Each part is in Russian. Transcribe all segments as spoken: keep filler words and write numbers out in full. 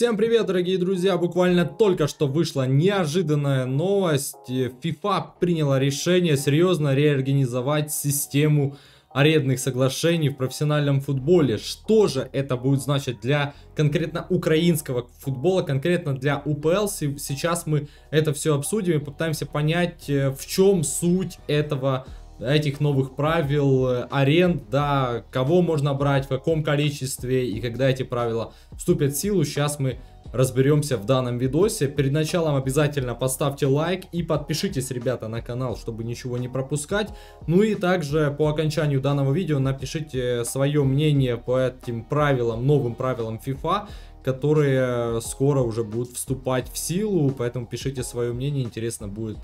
Всем привет, дорогие друзья! Буквально только что вышла неожиданная новость. FIFA приняла решение серьезно реорганизовать систему арендных соглашений в профессиональном футболе. Что же это будет значить для конкретно украинского футбола, конкретно для У П Л? Сейчас мы это все обсудим и попытаемся понять, в чем суть этого этих новых правил аренд, да, кого можно брать, в каком количестве и когда эти правила вступят в силу. Сейчас мы разберемся в данном видосе. Перед началом обязательно поставьте лайк и подпишитесь, ребята, на канал, чтобы ничего не пропускать. Ну и также по окончанию данного видео напишите свое мнение по этим правилам, новым правилам FIFA, которые скоро уже будут вступать в силу, поэтому пишите свое мнение, интересно будет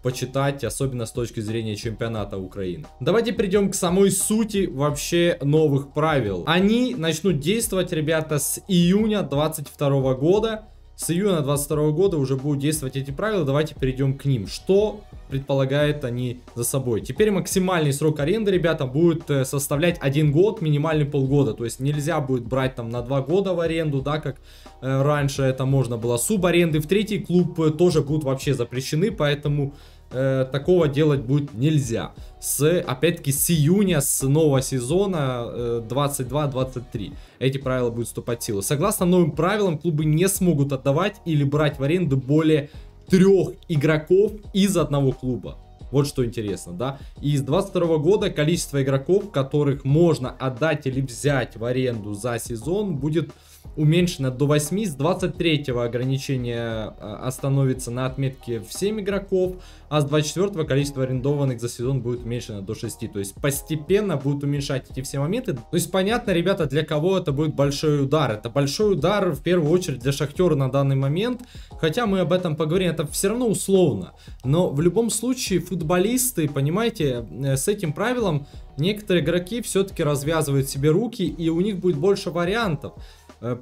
почитать, особенно с точки зрения чемпионата Украины. Давайте перейдем к самой сути вообще новых правил. Они начнут действовать, ребята, с июня двадцать второго года. С июня двадцать второго года уже будут действовать эти правила. Давайте перейдем к ним. Что предполагают они за собой? Теперь максимальный срок аренды, ребята, будет составлять один год, минимальный полгода. То есть нельзя будет брать там на два года в аренду, да, как э, раньше это можно было. Субаренды в третий клуб тоже будут вообще запрещены, поэтому э, такого делать будет нельзя. С, опять-таки, с июня, с нового сезона двадцать два двадцать три эти правила будут вступать в силу. Согласно новым правилам, клубы не смогут отдавать или брать в аренду более трех игроков из одного клуба. Вот что интересно, да. И с две тысячи двадцать второго года количество игроков, которых можно отдать или взять в аренду за сезон, будет уменьшено до восьми. С двадцать третьего ограничение остановится на отметке в семь игроков, а с двадцать четвёртого количество арендованных за сезон будет уменьшено до шести. То есть постепенно будут уменьшать эти все моменты. То есть понятно, ребята, для кого это будет большой удар. Это большой удар в первую очередь для Шахтера на данный момент. Хотя мы об этом поговорим, это все равно условно. Но в любом случае футболисты, понимаете, с этим правилом некоторые игроки все-таки развязывают себе руки, и у них будет больше вариантов.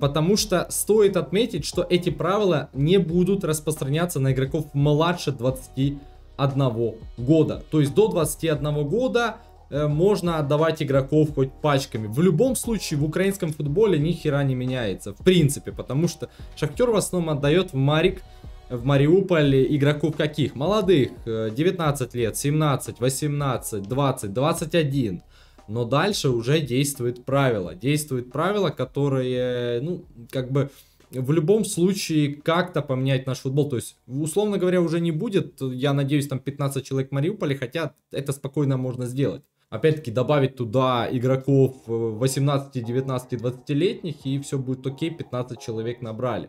Потому что стоит отметить, что эти правила не будут распространяться на игроков младше двадцати одного года. То есть до двадцати одного года можно отдавать игроков хоть пачками. В любом случае в украинском футболе ни хера не меняется. В принципе, потому что Шахтер в основном отдает в Марик, в Мариуполе игроков каких? Молодых, девятнадцать лет, семнадцать, восемнадцать, двадцать, двадцать один. Но дальше уже действует правило. Действует правило, которое, ну, как бы в любом случае как-то поменять наш футбол. То есть, условно говоря, уже не будет, я надеюсь, там пятнадцать человек в Мариуполе, хотя это спокойно можно сделать. Опять-таки добавить туда игроков восемнадцати, девятнадцати, двадцатилетних, и все будет окей, пятнадцать человек набрали.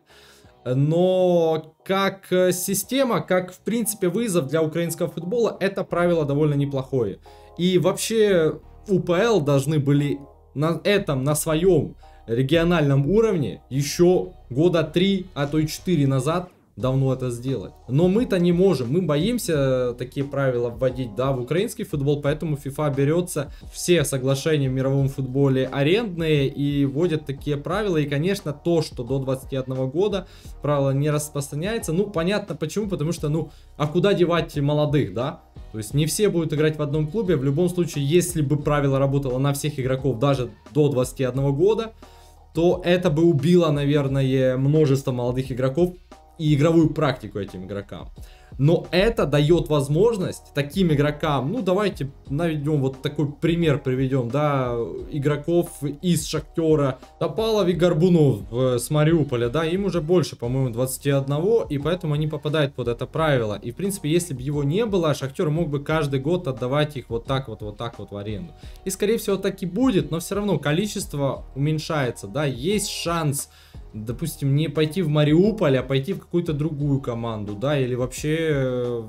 Но как система, как в принципе вызов для украинского футбола, это правило довольно неплохое. И вообще У П Л должны были на этом, на своем региональном уровне еще года три, а то и четыре назад давно это сделать. Но мы-то не можем, мы боимся такие правила вводить, да, в украинский футбол, поэтому FIFA берется все соглашения в мировом футболе арендные и вводят такие правила. И, конечно, то, что до двадцати одного года правило не распространяется, ну, понятно почему, потому что, ну, а куда девать молодых, да? То есть не все будут играть в одном клубе. В любом случае, если бы правило работало на всех игроков даже до двадцати одного года, то это бы убило, наверное, множество молодых игроков и игровую практику этим игрокам. Но это дает возможность таким игрокам, ну давайте наведем вот такой пример, приведем, да, игроков из Шахтера, Топалов и Горбунов с Мариуполя, да, им уже больше, по-моему, двадцати одного, и поэтому они попадают под это правило. И в принципе, если бы его не было, Шахтер мог бы каждый год отдавать их вот так вот, вот так вот в аренду. И скорее всего так и будет, но все равно количество уменьшается, да, есть шанс, допустим, не пойти в Мариуполь, а пойти в какую-то другую команду, да, или вообще,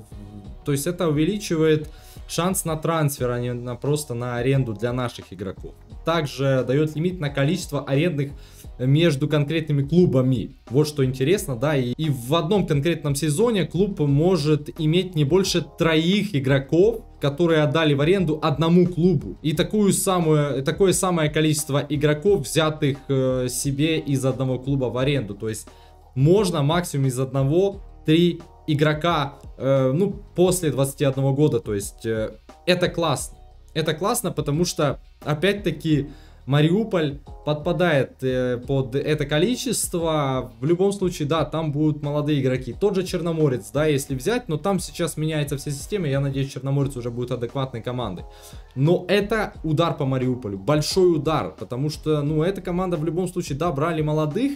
то есть это увеличивает шанс на трансфер, а не на, просто на аренду для наших игроков. Также дает лимит на количество арендных между конкретными клубами. Вот что интересно, да, и, и в одном конкретном сезоне клуб может иметь не больше троих игроков, которые отдали в аренду одному клубу. И такую самую, такое самое количество игроков, взятых э, себе из одного клуба в аренду. То есть можно максимум из одного три игрока, э, ну, после двадцати одного года. То есть э, это классно. Это классно, потому что, опять-таки, Мариуполь подпадает э, под это количество. В любом случае, да, там будут молодые игроки. Тот же Черноморец, да, если взять, но там сейчас меняется вся система. Я надеюсь, Черноморец уже будет адекватной командой. Но это удар по Мариуполю, большой удар, потому что, ну, эта команда в любом случае, да, брали молодых,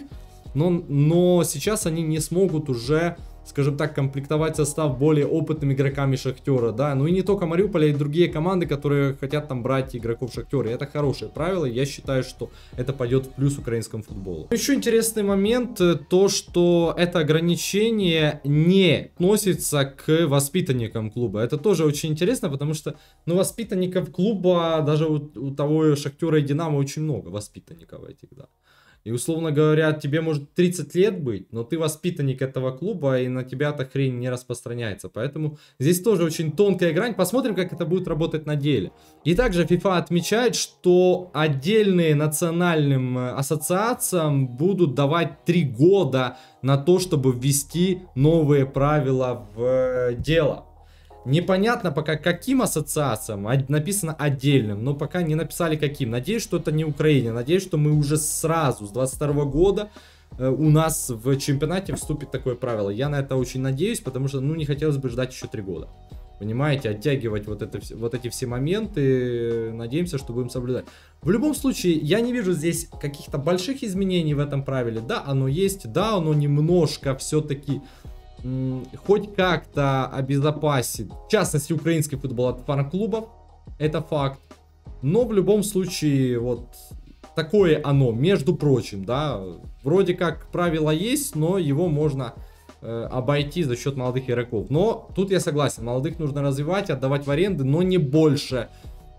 но, но сейчас они не смогут уже, скажем так, комплектовать состав более опытными игроками Шахтера, да, ну и не только Мариуполя, и другие команды, которые хотят там брать игроков Шахтера, и это хорошее правило, я считаю, что это пойдет в плюс украинскому футболу. Еще интересный момент, то, что это ограничение не относится к воспитанникам клуба, это тоже очень интересно, потому что, ну, воспитанников клуба, даже у, у того Шахтера и Динамо очень много воспитанников этих, да. И, условно говоря, тебе может тридцать лет быть, но ты воспитанник этого клуба, и на тебя эта хрень не распространяется. Поэтому здесь тоже очень тонкая грань. Посмотрим, как это будет работать на деле. И также FIFA отмечает, что отдельные национальным ассоциациям будут давать три года на то, чтобы ввести новые правила в дело. Непонятно пока, каким ассоциациям, написано отдельным, но пока не написали каким. Надеюсь, что это не Украина, надеюсь, что мы уже сразу с двадцать второго года э, у нас в чемпионате вступит такое правило. Я на это очень надеюсь, потому что, ну, не хотелось бы ждать еще три года. Понимаете, оттягивать вот, это, вот эти все моменты, надеемся, что будем соблюдать. В любом случае, я не вижу здесь каких-то больших изменений в этом правиле. Да, оно есть, да, оно немножко все-таки... хоть как-то обезопасит, в частности, украинский футбол от фан-клубов, это факт. Но в любом случае, вот такое оно, между прочим, да, вроде как правило есть, но его можно э, обойти за счет молодых игроков. Но тут я согласен, молодых нужно развивать, отдавать в аренду, но не больше,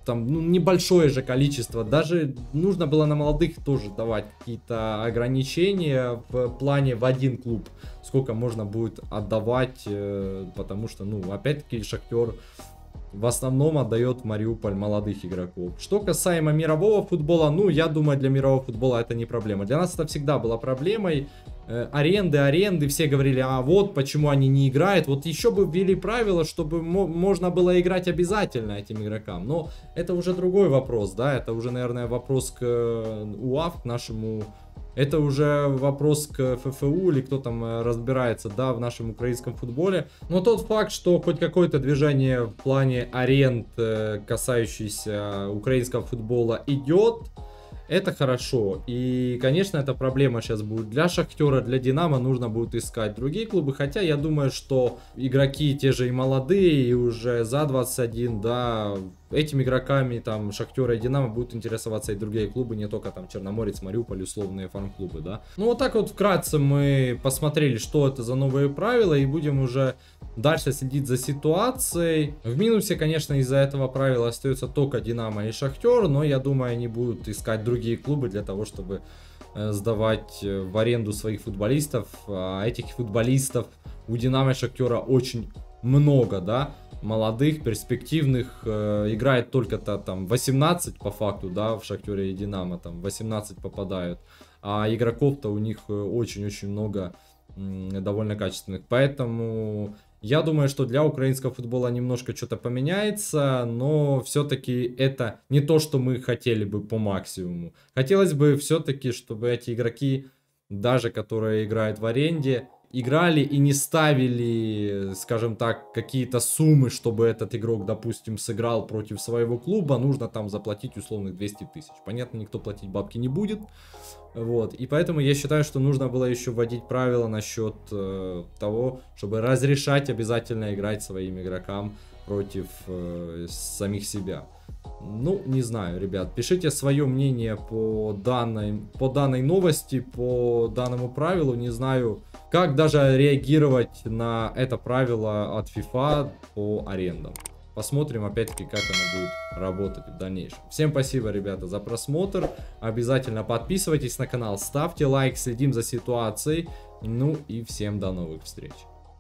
там, ну, небольшое же количество. Даже нужно было на молодых тоже давать какие-то ограничения в плане в один клуб, сколько можно будет отдавать, потому что, ну, опять-таки, Шахтер в основном отдает в Мариуполь молодых игроков. Что касаемо мирового футбола, ну, я думаю, для мирового футбола это не проблема. Для нас это всегда была проблемой. Аренды, аренды, все говорили, а вот почему они не играют. Вот еще бы ввели правила, чтобы можно было играть обязательно этим игрокам. Но это уже другой вопрос, да, это уже, наверное, вопрос к УАФ, к нашему... Это уже вопрос к ФФУ или кто там разбирается, да, в нашем украинском футболе. Но тот факт, что хоть какое-то движение в плане аренд, касающийся украинского футбола, идет, это хорошо. И, конечно, эта проблема сейчас будет для Шахтера, для Динамо. Нужно будет искать другие клубы. Хотя я думаю, что игроки те же и молодые, и уже за двадцать один, да, этими игроками там Шахтера и Динамо будут интересоваться и другие клубы, не только там Черноморец, Мариуполь, условные фарм-клубы, да. Ну вот так вот вкратце мы посмотрели, что это за новые правила, и будем уже дальше следить за ситуацией. В минусе, конечно, из-за этого правила остается только Динамо и Шахтер, но я думаю, они будут искать другие клубы для того, чтобы сдавать в аренду своих футболистов. А этих футболистов у Динамо и Шахтера очень много, да, молодых, перспективных, э, играет только-то там восемнадцать по факту, да, в Шахтере и Динамо там восемнадцать попадают, а игроков-то у них очень-очень много, э, довольно качественных, поэтому я думаю, что для украинского футбола немножко что-то поменяется, но все-таки это не то, что мы хотели бы по максимуму. Хотелось бы все-таки, чтобы эти игроки, даже которые играют в аренде, играли и не ставили, скажем так, какие-то суммы, чтобы этот игрок, допустим, сыграл против своего клуба, нужно там заплатить условных двести тысяч. Понятно, никто платить бабки не будет. Вот. И поэтому я считаю, что нужно было еще вводить правила насчет э, того, чтобы разрешать обязательно играть своим игрокам против э, самих себя. Ну, не знаю, ребят, пишите свое мнение по данной, по данной новости, по данному правилу. Не знаю, как даже реагировать на это правило от FIFA по арендам. Посмотрим, опять-таки, как оно будет работать в дальнейшем. Всем спасибо, ребята, за просмотр. Обязательно подписывайтесь на канал, ставьте лайк, следим за ситуацией. Ну и всем до новых встреч.